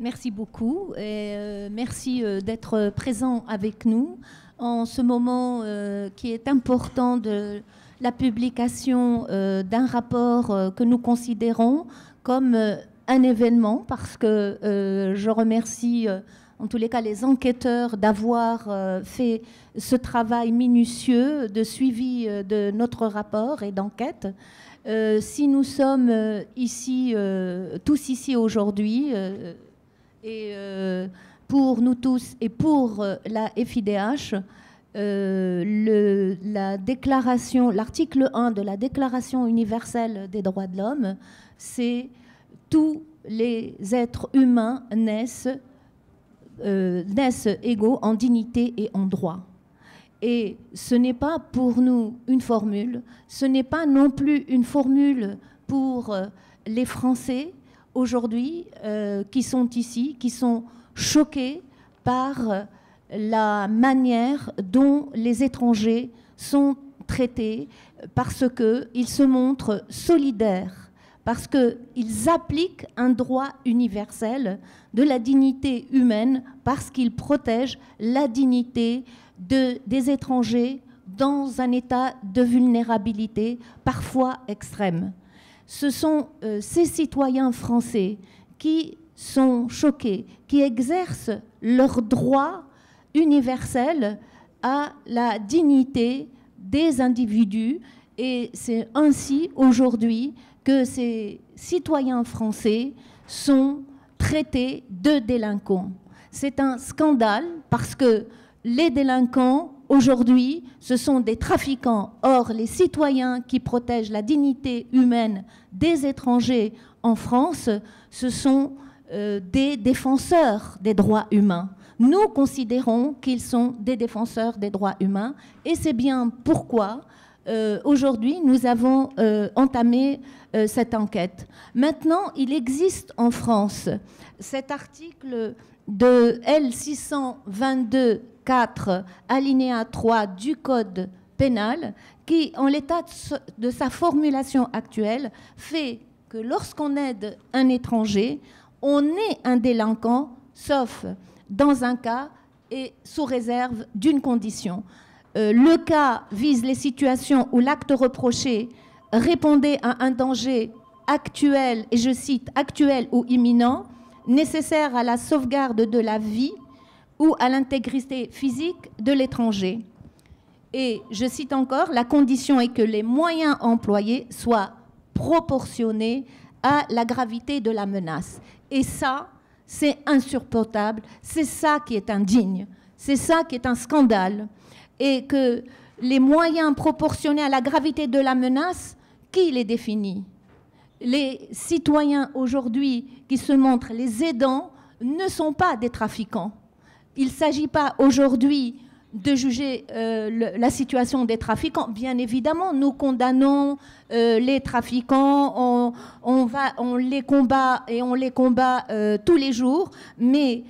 Merci beaucoup et merci d'être présent avec nous en ce moment qui est important de la publication d'un rapport que nous considérons comme un événement, parce que je remercie en tous les cas les enquêteurs d'avoir fait ce travail minutieux de suivi de notre rapport et d'enquête. Si nous sommes ici, tous ici aujourd'hui, et pour nous tous et pour la FIDH, l'article 1 de la Déclaration universelle des droits de l'homme, c'est tous les êtres humains naissent égaux en dignité et en droit. Et ce n'est pas pour nous une formule, ce n'est pas non plus une formule pour les Français aujourd'hui qui sont ici, qui sont choqués par la manière dont les étrangers sont traités, parce qu'ils se montrent solidaires, parce qu'ils appliquent un droit universel de la dignité humaine, parce qu'ils protègent la dignité des étrangers dans un état de vulnérabilité parfois extrême. Ce sont ces citoyens français qui sont choqués, qui exercent leur droit universel à la dignité des individus. Et c'est ainsi aujourd'hui que ces citoyens français sont traités de délinquants. C'est un scandale, parce que les délinquants, aujourd'hui, ce sont des trafiquants. Or, les citoyens qui protègent la dignité humaine des étrangers en France, ce sont des défenseurs des droits humains. Nous considérons qu'ils sont des défenseurs des droits humains, et c'est bien pourquoi aujourd'hui nous avons entamé cette enquête. Maintenant, il existe en France cet article de L622-4, alinéa 3 du Code pénal, qui, en l'état de sa formulation actuelle, fait que lorsqu'on aide un étranger, on est un délinquant, sauf dans un cas et sous réserve d'une condition. Le cas vise les situations où l'acte reproché répondait à un danger actuel, et je cite, actuel ou imminent, nécessaire à la sauvegarde de la vie ou à l'intégrité physique de l'étranger. Et je cite encore, la condition est que les moyens employés soient proportionnés à la gravité de la menace. Et ça, c'est insupportable, c'est ça qui est indigne, c'est ça qui est un scandale. Et que les moyens proportionnés à la gravité de la menace, qui les définit? Les citoyens aujourd'hui qui se montrent les aidants ne sont pas des trafiquants. Il ne s'agit pas aujourd'hui de juger la situation des trafiquants. Bien évidemment, nous condamnons les trafiquants, on les combat et on les combat tous les jours, mais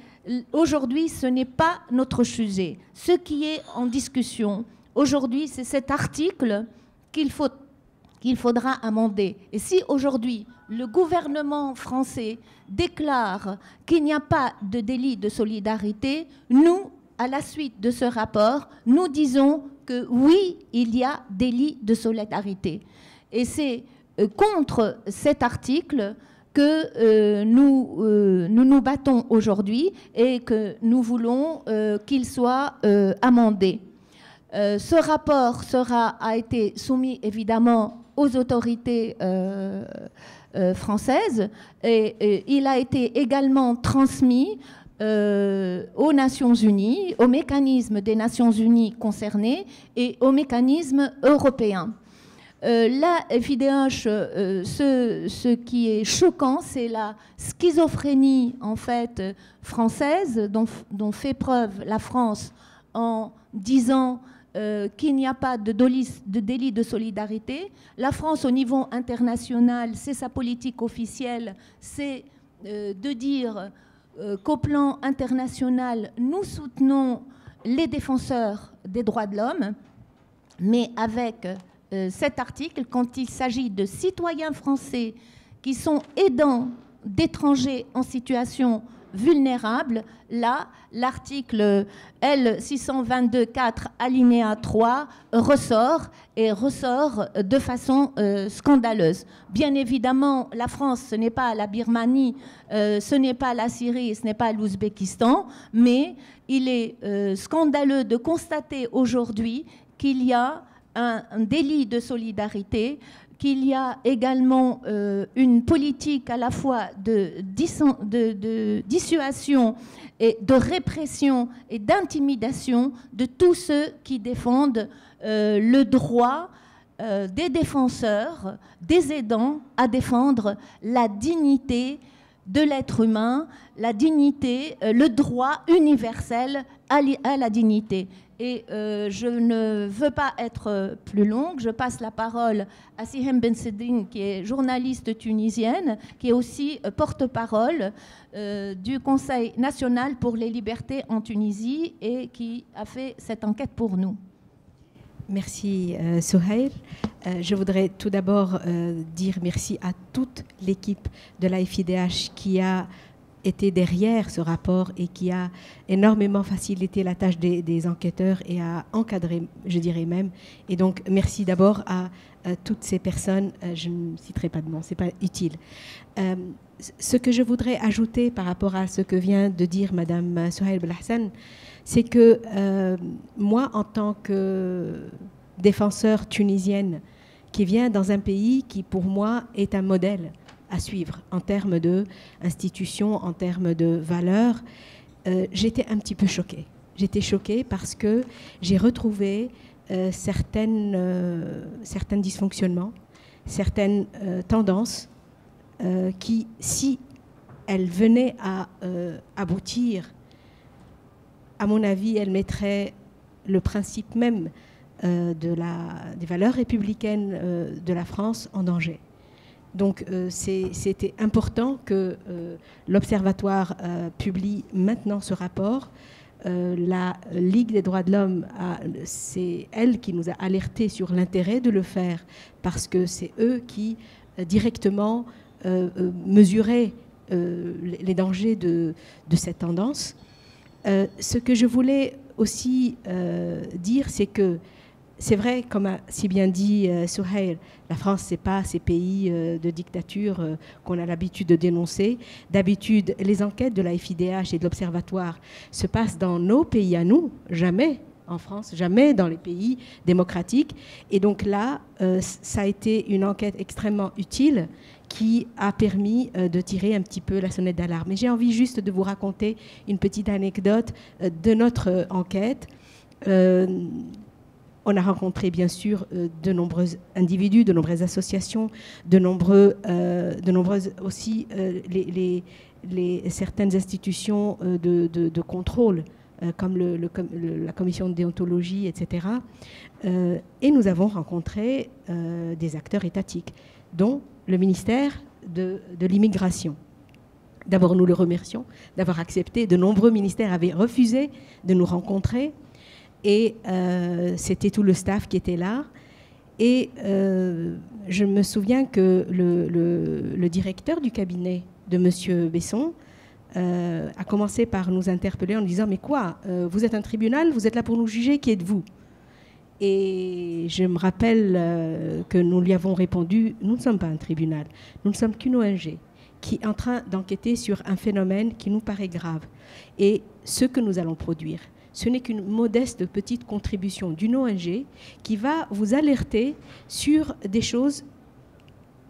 aujourd'hui, ce n'est pas notre sujet. Ce qui est en discussion aujourd'hui, c'est cet article qu'il faudra amender. Et si aujourd'hui, le gouvernement français déclare qu'il n'y a pas de délit de solidarité, nous, à la suite de ce rapport, nous disons que oui, il y a délit de solidarité. Et c'est contre cet article que nous nous battons aujourd'hui et que nous voulons qu'il soit amendé. Ce rapport a été soumis évidemment aux autorités françaises, et il a été également transmis aux Nations Unies, au mécanisme des Nations Unies concernés et au mécanisme européen. La FIDH, ce qui est choquant, c'est la schizophrénie en fait française dont fait preuve la France en disant qu'il n'y a pas de délit de solidarité. La France, au niveau international, c'est sa politique officielle, c'est de dire qu'au plan international, nous soutenons les défenseurs des droits de l'homme, mais avec cet article, quand il s'agit de citoyens français qui sont aidants d'étrangers en situation vulnérable, là, l'article L622.4 alinéa 3 ressort et ressort de façon scandaleuse. Bien évidemment, la France, ce n'est pas la Birmanie, ce n'est pas la Syrie, ce n'est pas l'Ouzbékistan, mais il est scandaleux de constater aujourd'hui qu'il y a un délit de solidarité, qu'il y a également une politique à la fois de dissuasion et de répression et d'intimidation de tous ceux qui défendent le droit des défenseurs, des aidants à défendre la dignité de l'être humain, la dignité, le droit universel à la dignité. Et je ne veux pas être plus longue, je passe la parole à Sihem Bensedrine, qui est journaliste tunisienne, qui est aussi porte-parole du Conseil national pour les libertés en Tunisie et qui a fait cette enquête pour nous. Merci Souhaïl. Je voudrais tout d'abord dire merci à toute l'équipe de la FIDH qui a été derrière ce rapport et qui a énormément facilité la tâche des enquêteurs et a encadré, je dirais même. Et donc, merci d'abord à toutes ces personnes. Je ne citerai pas de nom, ce n'est pas utile. Ce que je voudrais ajouter par rapport à ce que vient de dire Madame Souhaïl Belahsan, c'est que moi, en tant que défenseur tunisienne qui vient dans un pays qui, pour moi, est un modèle à suivre en termes d'institutions, en termes de valeurs, j'étais un petit peu choquée. J'étais choquée parce que j'ai retrouvé certains dysfonctionnements, certaines tendances qui, si elles venaient à aboutir, à mon avis, elles mettraient le principe même des valeurs républicaines de la France en danger. Donc c'était important que l'Observatoire publie maintenant ce rapport. La Ligue des droits de l'homme, c'est elle qui nous a alertés sur l'intérêt de le faire, parce que c'est eux qui directement mesuraient les dangers de cette tendance. Ce que je voulais aussi dire, c'est que c'est vrai, comme a si bien dit Souhaïl, la France, ce n'est pas ces pays de dictature qu'on a l'habitude de dénoncer. D'habitude, les enquêtes de la FIDH et de l'Observatoire se passent dans nos pays à nous, jamais en France, jamais dans les pays démocratiques. Et donc là, ça a été une enquête extrêmement utile qui a permis de tirer un petit peu la sonnette d'alarme. Et j'ai envie juste de vous raconter une petite anecdote de notre enquête. On a rencontré, bien sûr, de nombreux individus, de nombreuses associations, de nombreuses aussi certaines institutions de contrôle, comme la commission de déontologie, etc. Et nous avons rencontré des acteurs étatiques, dont le ministère de l'Immigration. D'abord, nous le remercions d'avoir accepté. De nombreux ministères avaient refusé de nous rencontrer. Et c'était tout le staff qui était là. Et je me souviens que le directeur du cabinet de Monsieur Besson a commencé par nous interpeller en nous disant « Mais quoi, vous êtes un tribunal, vous êtes là pour nous juger, qui êtes-vous » Et je me rappelle que nous lui avons répondu « Nous ne sommes pas un tribunal, nous ne sommes qu'une ONG » qui est en train d'enquêter sur un phénomène qui nous paraît grave. Et ce que nous allons produire, ce n'est qu'une modeste petite contribution d'une ONG qui va vous alerter sur des choses.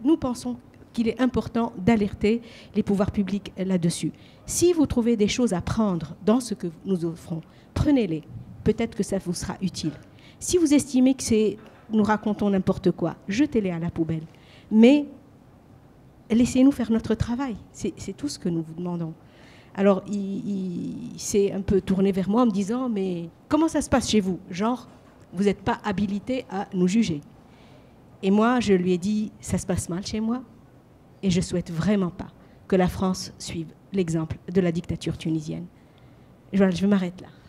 Nous pensons qu'il est important d'alerter les pouvoirs publics là-dessus. Si vous trouvez des choses à prendre dans ce que nous offrons, prenez-les. Peut-être que ça vous sera utile. Si vous estimez que nous racontons n'importe quoi, jetez-les à la poubelle. Mais laissez-nous faire notre travail. C'est tout ce que nous vous demandons. Alors, il s'est un peu tourné vers moi en me disant « Mais comment ça se passe chez vous? Genre, vous n'êtes pas habilité à nous juger. » Et moi, je lui ai dit « Ça se passe mal chez moi et je ne souhaite vraiment pas que la France suive l'exemple de la dictature tunisienne. » Voilà, je m'arrête là.